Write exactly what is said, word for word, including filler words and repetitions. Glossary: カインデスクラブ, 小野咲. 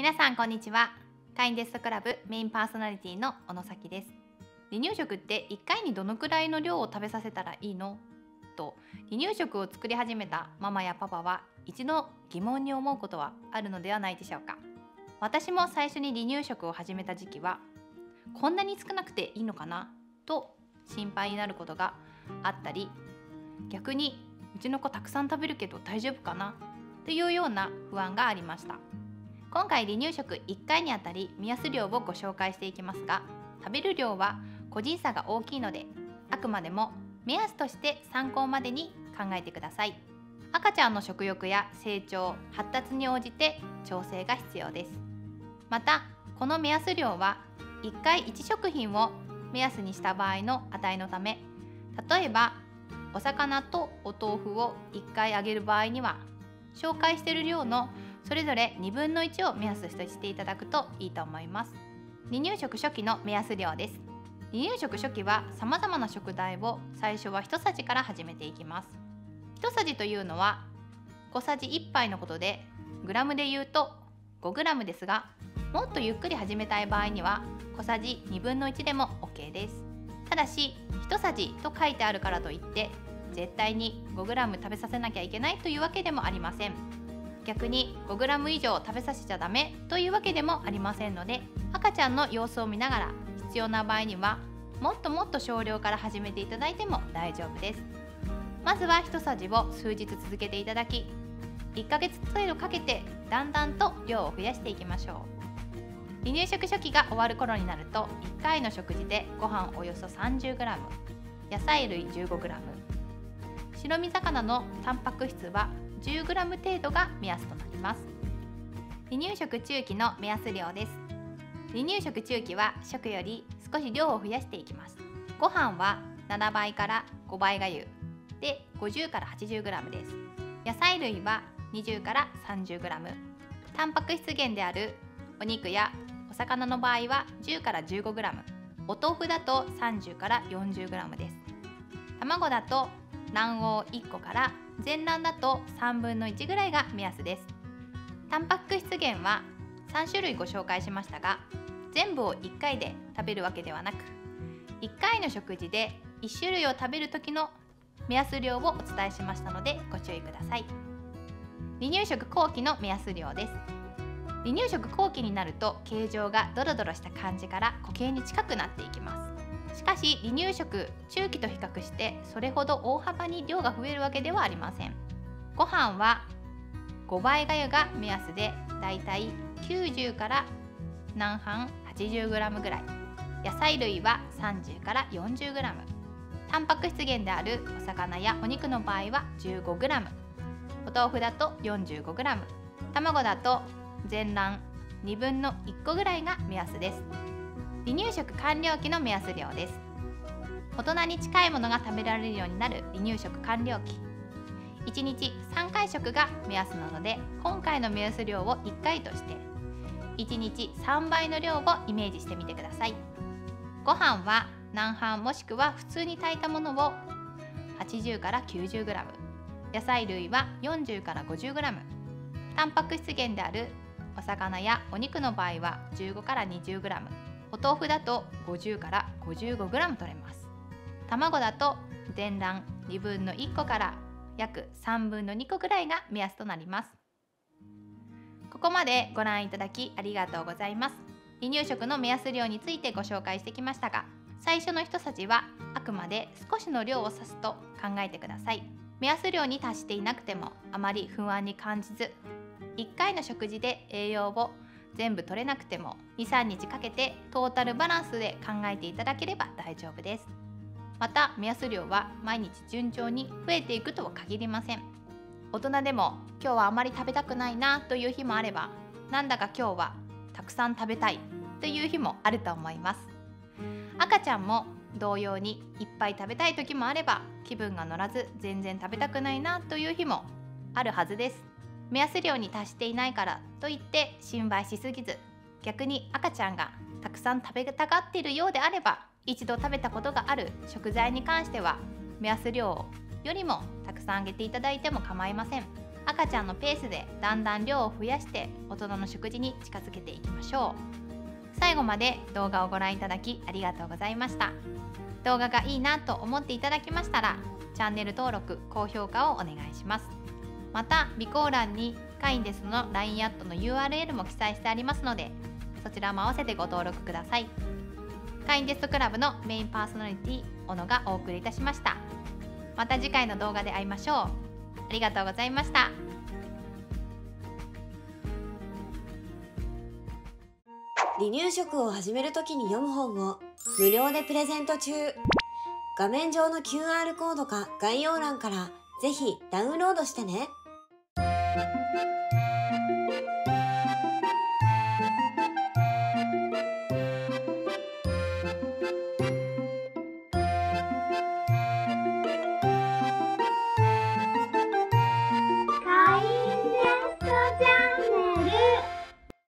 皆さんこんにちは。会員デスクラブメインパーソナリティの小野咲です。離乳食っていっかいにどのくらいの量を食べさせたらいいのと、離乳食を作り始めたママやパパは一度疑問に思うことはあるのではないでしょうか。私も最初に離乳食を始めた時期は、こんなに少なくていいのかなと心配になることがあったり、逆にうちの子たくさん食べるけど大丈夫かなというような不安がありました。今回離乳食いっかいにあたり目安量をご紹介していきますが、食べる量は個人差が大きいので、あくまでも目安として参考までに考えてください。赤ちゃんの食欲や成長、発達に応じて調整が必要です。またこの目安量はいっかいいち食品を目安にした場合の値のため、例えばお魚とお豆腐をいっかいあげる場合には、紹介している量のそれぞれにぶんのいちを目安としていただくといいと思います。離乳食初期の目安量です。離乳食初期はさまざまな食材を最初は一さじから始めていきます。一さじというのはごさじいっぱいのことで、グラムでいうとごグラムですが、もっとゆっくり始めたい場合にはこさじにぶんのいちでも OK です。ただし一さじと書いてあるからといって絶対に ごグラム 食べさせなきゃいけないというわけでもありません。逆に ごグラム 以上食べさせちゃダメというわけでもありませんので、赤ちゃんの様子を見ながら必要な場合にはもっともっと少量から始めていただいても大丈夫です。まずは一さじを数日続けていただき、いっかげつ程度かけてだんだんと量を増やしていきましょう。離乳食初期が終わる頃になると、いっかいの食事でご飯およそ さんじゅうグラム、 野菜類 じゅうごグラム、 白身魚のタンパク質は じゅうグラム 程度が目安となります。離乳食中期の目安量です。離乳食中期は食より少し量を増やしていきます。ご飯はななばいからごばいがゆで ごじゅうからはちじゅうグラム です。野菜類はにじゅうからさんじゅうグラム、 タンパク質源であるお肉やお魚の場合は じゅうからじゅうごグラム、 お豆腐だと さんじゅうからよんじゅうグラム です。卵だと卵黄いっこから全卵だとさんぶんのいちぐらいが目安です。タンパク質源はさんしゅるいご紹介しましたが、全部をいっかいで食べるわけではなく、いっかいの食事でいっしゅるいを食べる時の目安量をお伝えしましたのでご注意ください。離乳食後期の目安量です。離乳食後期になると形状がドロドロした感じから固形に近くなっていきます。しかし離乳食中期と比較してそれほど大幅に量が増えるわけではありません。ご飯はごばいがゆが目安で、だいたいきゅうじゅうからはちじゅうグラムぐらい、野菜類はさんじゅうからよんじゅうグラム、タンパク質源であるお魚やお肉の場合は じゅうごグラム、 お豆腐だと よんじゅうごグラム、 卵だと全卵にぶんのいっこぐらいが目安です。離乳食完了期の目安量です。大人に近いものが食べられるようになる離乳食完了期、いちにちさんかい食が目安なので、今回の目安量をいっかいとしていちにちさんばいの量をイメージしてみてください。ご飯は軟飯もしくは普通に炊いたものを はちじゅうからきゅうじゅうグラム、 野菜類は よんじゅうからごじゅうグラム、 タンパク質源であるお魚やお肉の場合は じゅうごからにじゅうグラム、 お豆腐だと ごじゅうからごじゅうごグラム 取れます。卵だと全卵にぶんのいっこから約さんぶんのにこくらいが目安となります。ここまでご覧いただきありがとうございます。離乳食の目安量についてご紹介してきましたが、最初の一さじはあくまで少しの量を指すと考えてください。目安量に達していなくてもあまり不安に感じず、いっかいの食事で栄養を全部取れなくてもにさんにちかけてトータルバランスで考えていただければ大丈夫です。また目安量は毎日順調に増えていくとは限りません。大人でも今日はあまり食べたくないなという日もあれば、なんだか今日はたくさん食べたいという日もあると思います。赤ちゃんも同様にいっぱい食べたい時もあれば、気分が乗らず全然食べたくないなという日もあるはずです。目安量に達していないからといって心配しすぎず、逆に赤ちゃんがたくさん食べたがっているようであれば、一度食べたことがある食材に関しては目安量よりもたくさんあげていただいても構いません。赤ちゃんのペースでだんだん量を増やして大人の食事に近づけていきましょう。最後まで動画をご覧いただきありがとうございました。動画がいいなと思っていただきましたらチャンネル登録・高評価をお願いします。また備考欄にカインデスの ライン アットの ユーアールエル も記載してありますので、そちらも合わせてご登録ください。カインデスクラブのメインパーソナリティ小野がお送りいたしました。また次回の動画で会いましょう。ありがとうございました。離乳食を始めるときに読む本を無料でプレゼント中。画面上の キューアール コードか概要欄からぜひダウンロードしてね。